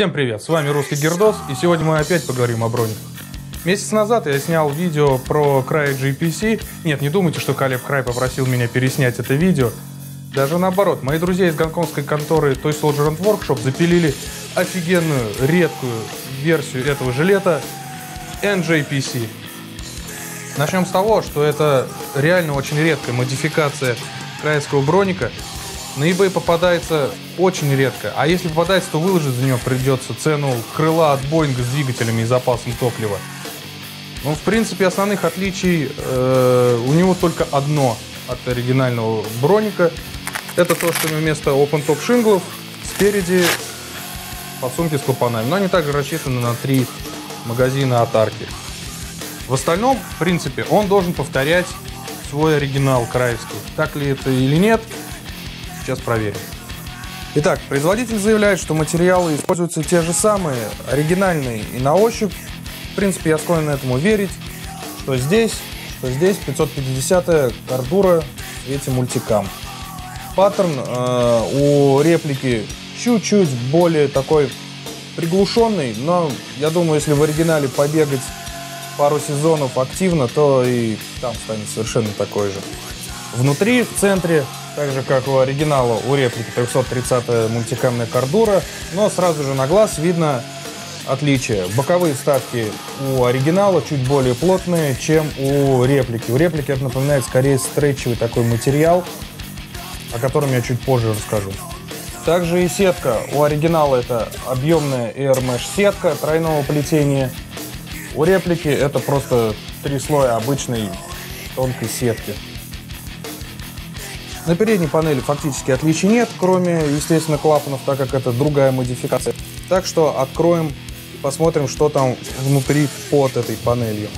Всем привет, с вами Русский Гердос, и сегодня мы опять поговорим о брониках. Месяц назад я снял видео про Crye JPC. Нет, не думайте, что Калеб Край попросил меня переснять это видео. Даже наоборот, мои друзья из гонконгской конторы Toy Soldier and Workshop запилили офигенную, редкую версию этого жилета NJPC. Начнем с того, что это реально очень редкая модификация краевского броника. На eBay попадается очень редко, а если попадается, то выложить за нее придется цену крыла от Боинга с двигателями и запасом топлива. Ну, в принципе, основных отличий у него только одно от оригинального броника. Это то, что вместо open-top шинглов спереди подсумки с клапанами. Но они также рассчитаны на 3 магазина от арки. В остальном, в принципе, он должен повторять свой оригинал краевский. Так ли это или нет? Сейчас проверим. Итак, производитель заявляет, что материалы используются те же самые, оригинальные и на ощупь. В принципе, я склонен этому верить, что здесь 550-я кордура в цвете мультикам. Паттерн у реплики чуть-чуть более такой приглушенный, но я думаю, если в оригинале побегать пару сезонов активно, то и там станет совершенно такой же. Внутри, в центре, так же как у оригинала, у реплики 330-я мультикамная кордура, но сразу же на глаз видно отличие. Боковые вставки у оригинала чуть более плотные, чем у реплики. У реплики это напоминает скорее стретчевый такой материал, о котором я чуть позже расскажу. Также и сетка. У оригинала это объемная ER-Mesh сетка тройного плетения. У реплики это просто 3 слоя обычной тонкой сетки. На передней панели фактически отличий нет, кроме, естественно, клапанов, так как это другая модификация. Так что откроем и посмотрим, что там внутри под этой панелью.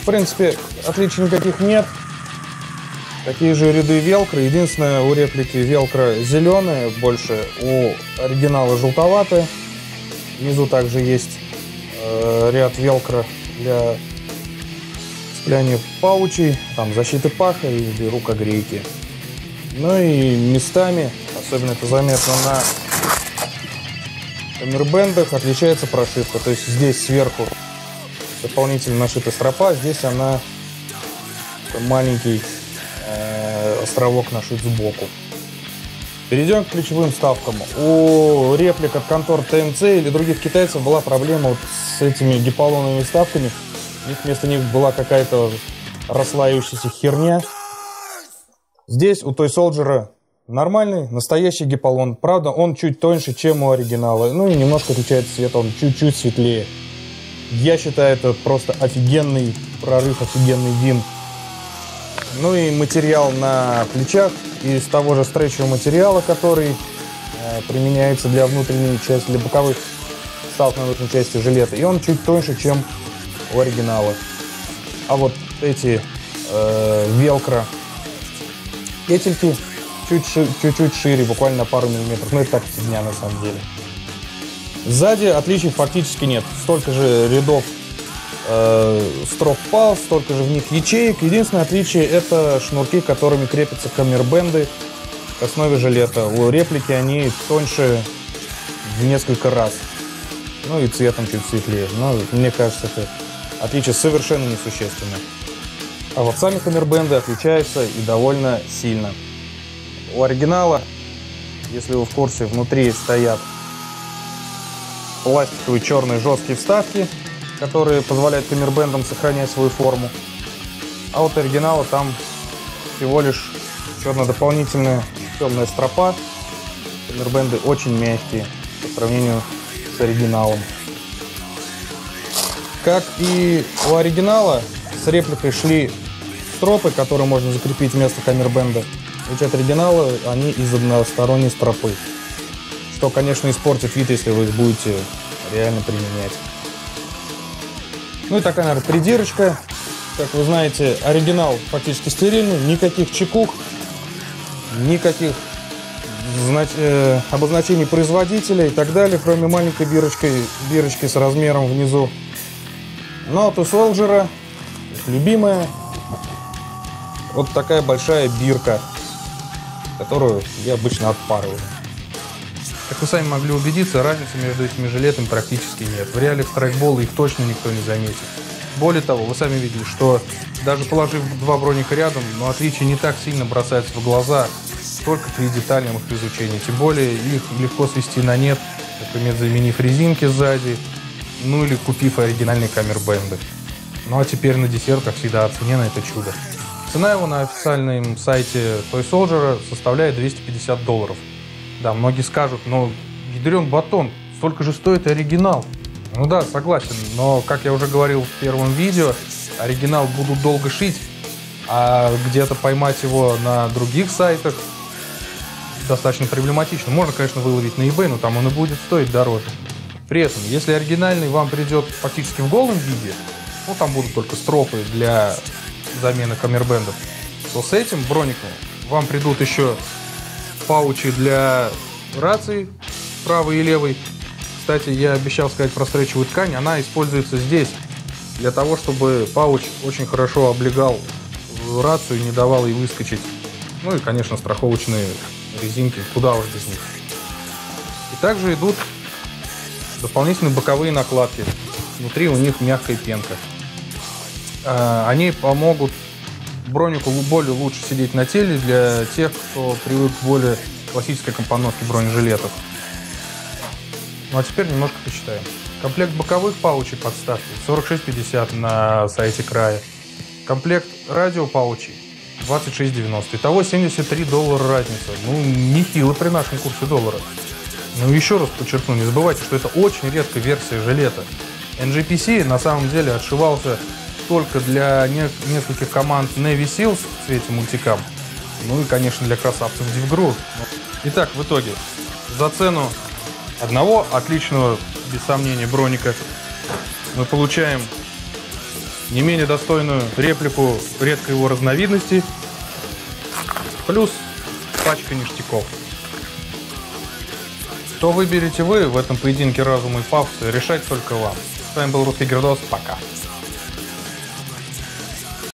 В принципе, отличий никаких нет. Такие же ряды велкро. Единственное, у реплики велкро зеленые, больше у оригинала желтоватые. Внизу также есть ряд велкро для цепляния паучей, там защиты паха или рукогрейки. Ну и местами, особенно это заметно на камербендах, отличается прошивка. То есть здесь сверху дополнительно нашита стропа, здесь она маленький островок нашит сбоку. Перейдем к ключевым вставкам. У реплик от контор ТМЦ или других китайцев была проблема вот с этими гиполоновыми вставками. У них вместо них была какая-то расслаивающаяся херня. Здесь у Toy Soldier нормальный, настоящий гиполон. Правда, он чуть тоньше, чем у оригинала. Ну и немножко отличается цвет, он чуть-чуть светлее. Я считаю, это просто офигенный прорыв, офигенный вин. Ну и материал на плечах из того же стретчевого материала, который применяется для внутренней части, для боковых вставок на внутренней части жилета. И он чуть тоньше, чем у оригинала. А вот эти велкро петельки чуть-чуть шире, буквально на пару миллиметров. Ну это так фигня на самом деле. Сзади отличий фактически нет. Столько же рядов строп пал, столько же в них ячеек. Единственное отличие — это шнурки, которыми крепятся камербенды к основе жилета. У реплики они тоньше в несколько раз. Ну и цветом чуть светлее. Но мне кажется, это отличие совершенно несущественное. А вот сами камербенды отличаются и довольно сильно. У оригинала, если вы в курсе, внутри стоят пластиковые черные жесткие вставки, которые позволяют камербендам сохранять свою форму. А вот оригинала там всего лишь черно-дополнительная темная стропа. Камербенды очень мягкие по сравнению с оригиналом. Как и у оригинала, с репликой шли стропы, которые можно закрепить вместо камербенда. И от оригинала они из односторонней стропы. Что, конечно, испортит вид, если вы их будете реально применять. Ну и такая, наверное, придирочка. Как вы знаете, оригинал фактически стерильный, никаких чекух, никаких обозначений производителя и так далее, кроме маленькой бирочки с размером внизу. Но у Солджера любимая вот такая большая бирка, которую я обычно отпарываю. Как вы сами могли убедиться, разницы между этими жилетами практически нет. В реалиях страйкбола их точно никто не заметит. Более того, вы сами видели, что даже положив два броника рядом, но отличия не так сильно бросаются в глаза, только при детальном их изучении. Тем более их легко свести на нет, например, заменив резинки сзади, ну или купив оригинальные камербенды. Ну а теперь на десерт, как всегда, о цене на это чудо. Цена его на официальном сайте Toy Soldier составляет $250. Да, многие скажут, но ядрен батон, столько же стоит и оригинал. Ну да, согласен, но, как я уже говорил в первом видео, оригинал будут долго шить, а где-то поймать его на других сайтах достаточно проблематично. Можно, конечно, выловить на eBay, но там он и будет стоить дороже. При этом, если оригинальный вам придет фактически в голом виде, ну там будут только стропы для замены камербендов, то с этим броником вам придут еще паучи для рации правой и левой. Кстати, я обещал сказать про стречевую ткань, она используется здесь для того, чтобы пауч очень хорошо облегал рацию, не давал ей выскочить. Ну и, конечно, страховочные резинки, куда уж без них. И также идут дополнительные боковые накладки, внутри у них мягкая пенка. Они помогут бронику более лучше сидеть на теле для тех, кто привык к более классической компоновке бронежилетов. Ну а теперь немножко посчитаем. Комплект боковых паучей подставки 46,50 на сайте Края. Комплект радиопаучей 26,90. Итого $73 разница. Ну, нехило при нашем курсе доллара. Ну еще раз подчеркну, не забывайте, что это очень редкая версия жилета. NGPC на самом деле отшивался только для нескольких команд Navy Seals в цвете мультикам, ну и, конечно, для красавцев Дивгру. Итак, в итоге, за цену одного отличного, без сомнения, броника мы получаем не менее достойную реплику редкой его разновидности, плюс пачка ништяков. Что выберете вы в этом поединке разума и пафоса, решать только вам. С вами был Русский Гердос, пока!